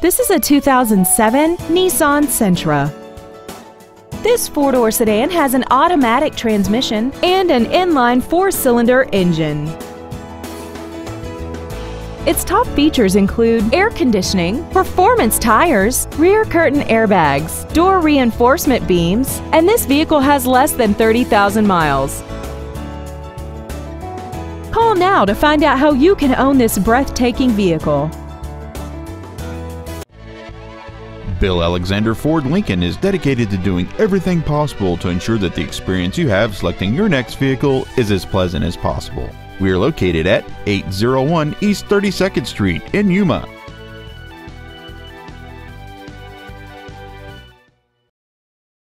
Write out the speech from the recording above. This is a 2007 Nissan Sentra. This four-door sedan has an automatic transmission and an inline four-cylinder engine. Its top features include air conditioning, performance tires, rear curtain airbags, door reinforcement beams, and this vehicle has less than 30,000 miles. Call now to find out how you can own this breathtaking vehicle. Bill Alexander Ford Lincoln is dedicated to doing everything possible to ensure that the experience you have selecting your next vehicle is as pleasant as possible. We are located at 801 East 32nd Street in Yuma.